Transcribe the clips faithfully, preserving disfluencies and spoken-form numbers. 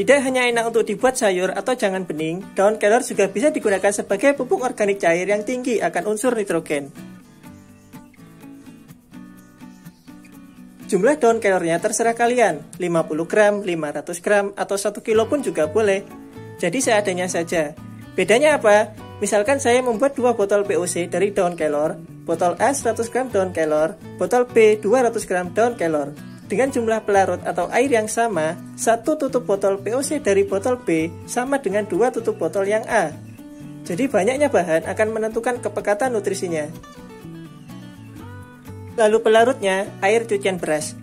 Tidak hanya enak untuk dibuat sayur atau jangan bening, daun kelor juga bisa digunakan sebagai pupuk organik cair yang tinggi akan unsur nitrogen. Jumlah daun kelornya terserah kalian, lima puluh gram, lima ratus gram, atau satu kilo pun juga boleh. Jadi seadanya saja. Bedanya apa? Misalkan saya membuat dua botol P O C dari daun kelor, botol A seratus gram daun kelor, botol B dua ratus gram daun kelor. Dengan jumlah pelarut atau air yang sama, satu tutup botol P O C dari botol B sama dengan dua tutup botol yang A. Jadi banyaknya bahan akan menentukan kepekatan nutrisinya. Lalu pelarutnya, air cucian beras.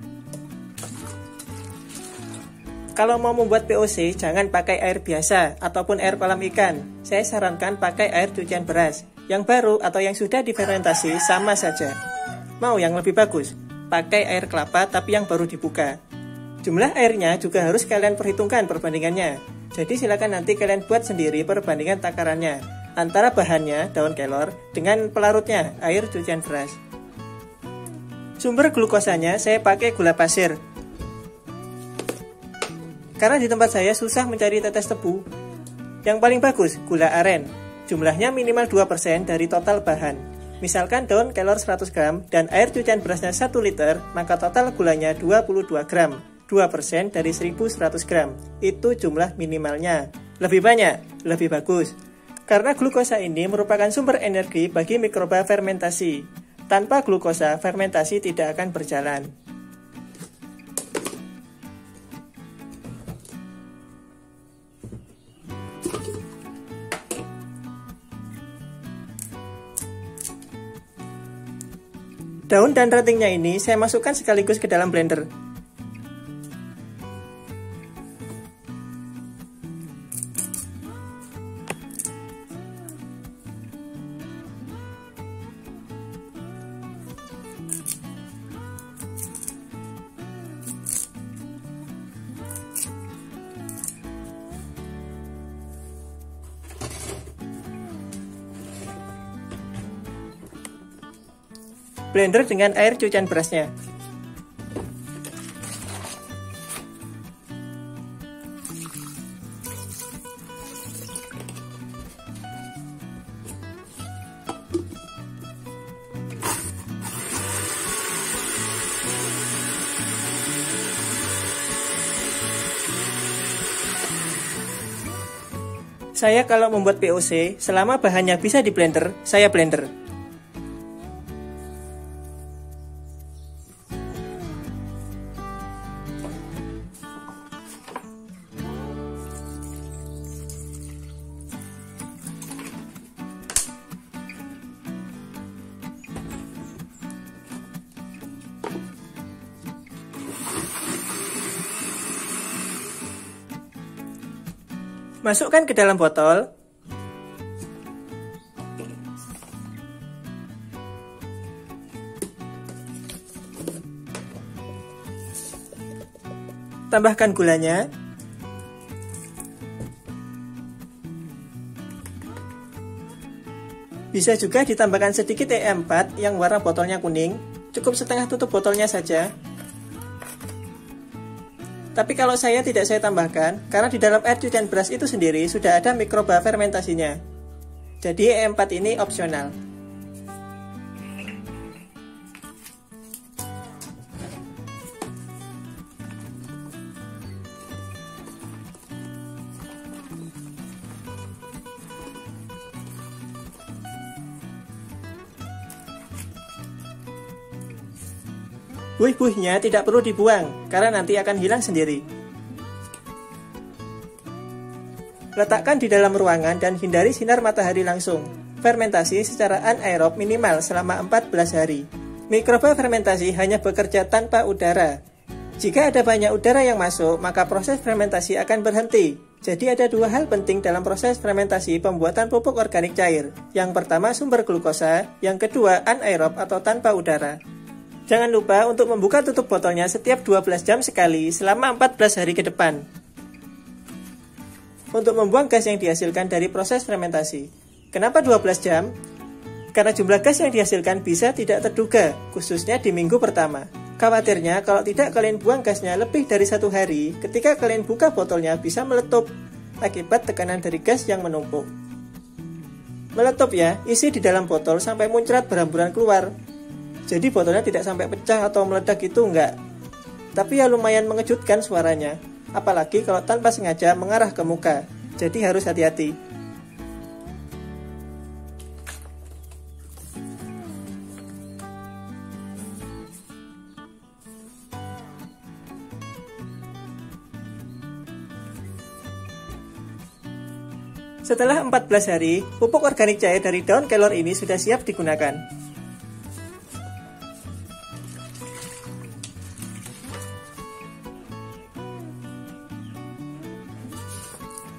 Kalau mau membuat P O C, jangan pakai air biasa ataupun air kolam ikan. Saya sarankan pakai air cucian beras. Yang baru atau yang sudah difermentasi sama saja. Mau yang lebih bagus? Pakai air kelapa tapi yang baru dibuka. Jumlah airnya juga harus kalian perhitungkan perbandingannya. Jadi silakan nanti kalian buat sendiri perbandingan takarannya antara bahannya daun kelor dengan pelarutnya air cucian beras. Sumber glukosanya saya pakai gula pasir. Karena di tempat saya susah mencari tetes tebu. Yang paling bagus gula aren. Jumlahnya minimal dua persen dari total bahan. Misalkan daun kelor seratus gram dan air cucian berasnya satu liter, maka total gulanya dua puluh dua gram, dua persen dari seribu seratus gram. Itu jumlah minimalnya. Lebih banyak, lebih bagus. Karena glukosa ini merupakan sumber energi bagi mikroba fermentasi. Tanpa glukosa, fermentasi tidak akan berjalan. Daun dan rantingnya ini saya masukkan sekaligus ke dalam blender. Blender dengan air cucian berasnya. Saya kalau membuat P O C, selama bahannya bisa di blender, saya blender. Masukkan ke dalam botol. Tambahkan gulanya. Bisa juga ditambahkan sedikit E empat yang warna botolnya kuning. Cukup setengah tutup botolnya saja. Tapi kalau saya tidak saya tambahkan, karena di dalam air cucian beras itu sendiri sudah ada mikroba fermentasinya. Jadi E empat ini opsional. Buih-buihnya tidak perlu dibuang, karena nanti akan hilang sendiri. Letakkan di dalam ruangan dan hindari sinar matahari langsung. Fermentasi secara anaerob minimal selama empat belas hari. Mikroba fermentasi hanya bekerja tanpa udara. Jika ada banyak udara yang masuk, maka proses fermentasi akan berhenti. Jadi ada dua hal penting dalam proses fermentasi pembuatan pupuk organik cair. Yang pertama sumber glukosa, yang kedua anaerob atau tanpa udara. Jangan lupa untuk membuka tutup botolnya setiap dua belas jam sekali selama empat belas hari ke depan. Untuk membuang gas yang dihasilkan dari proses fermentasi. Kenapa dua belas jam? Karena jumlah gas yang dihasilkan bisa tidak terduga, khususnya di minggu pertama. Khawatirnya kalau tidak kalian buang gasnya lebih dari satu hari, ketika kalian buka botolnya bisa meletup akibat tekanan dari gas yang menumpuk. Meletup ya, isi di dalam botol sampai muncrat berhamburan keluar. Jadi botolnya tidak sampai pecah atau meledak itu enggak. Tapi ya lumayan mengejutkan suaranya, apalagi kalau tanpa sengaja mengarah ke muka. Jadi harus hati-hati. Setelah empat belas hari, pupuk organik cair dari daun kelor ini sudah siap digunakan.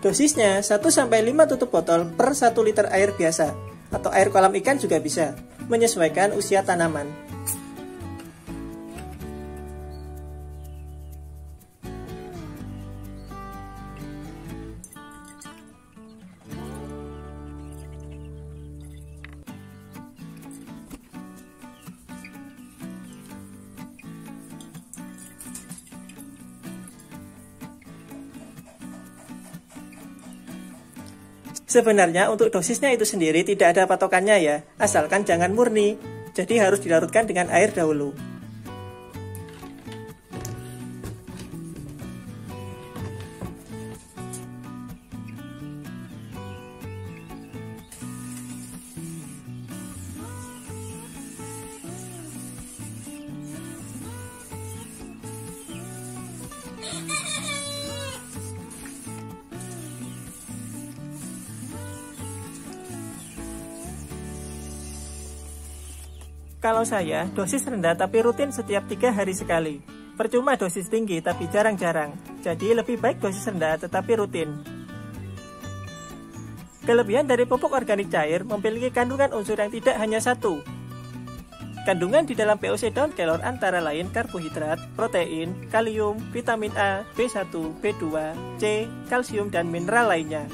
Dosisnya satu sampai lima tutup botol per satu liter air biasa, atau air kolam ikan juga bisa, menyesuaikan usia tanaman. Sebenarnya untuk dosisnya itu sendiri tidak ada patokannya ya, asalkan jangan murni, jadi harus dilarutkan dengan air dahulu. Kalau saya, dosis rendah tapi rutin setiap tiga hari sekali. Percuma dosis tinggi tapi jarang-jarang. Jadi lebih baik dosis rendah tetapi rutin. Kelebihan dari pupuk organik cair memiliki kandungan unsur yang tidak hanya satu. Kandungan di dalam P O C daun kelor antara lain karbohidrat, protein, kalium, vitamin A, B satu, B dua, C, kalsium, dan mineral lainnya.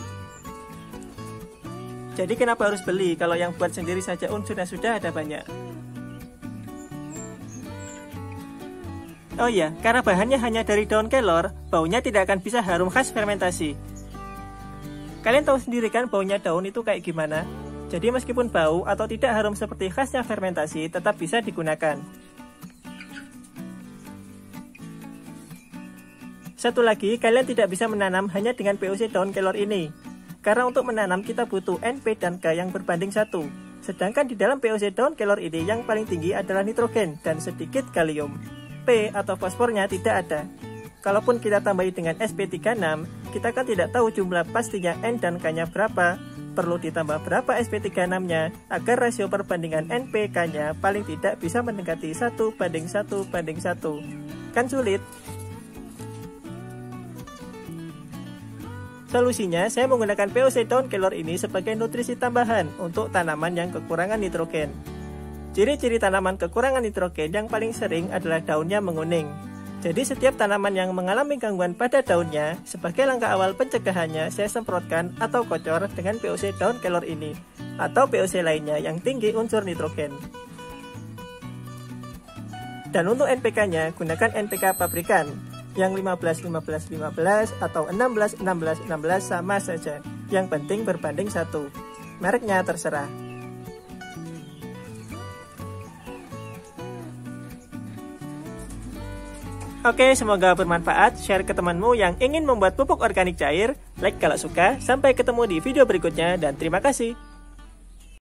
Jadi kenapa harus beli kalau yang buat sendiri saja unsurnya sudah ada banyak? Oh iya, karena bahannya hanya dari daun kelor, baunya tidak akan bisa harum khas fermentasi. Kalian tahu sendiri kan baunya daun itu kayak gimana? Jadi meskipun bau atau tidak harum seperti khasnya fermentasi, tetap bisa digunakan. Satu lagi, kalian tidak bisa menanam hanya dengan P O C daun kelor ini. Karena untuk menanam kita butuh N P dan K yang berbanding satu. Sedangkan di dalam P O C daun kelor ini yang paling tinggi adalah nitrogen dan sedikit kalium. P atau fosfornya tidak ada. Kalaupun kita tambahi dengan S P tiga puluh enam, kita kan tidak tahu jumlah pastinya N dan K-nya berapa. Perlu ditambah berapa S P tiga puluh enam-nya agar rasio perbandingan N P K-nya paling tidak bisa mendekati satu banding satu banding satu. Kan sulit? Solusinya, saya menggunakan P O C daun kelor ini sebagai nutrisi tambahan untuk tanaman yang kekurangan nitrogen. Ciri-ciri tanaman kekurangan nitrogen yang paling sering adalah daunnya menguning. Jadi setiap tanaman yang mengalami gangguan pada daunnya, sebagai langkah awal pencegahannya, saya semprotkan atau kocor dengan P O C daun kelor ini, atau P O C lainnya yang tinggi unsur nitrogen. Dan untuk N P K-nya, gunakan N P K pabrikan, yang lima belas lima belas lima belas atau enam belas enam belas enam belas sama saja, yang penting berbanding satu. Mereknya terserah. Oke, semoga bermanfaat. Share ke temanmu yang ingin membuat pupuk organik cair. Like kalau suka. Sampai ketemu di video berikutnya dan terima kasih.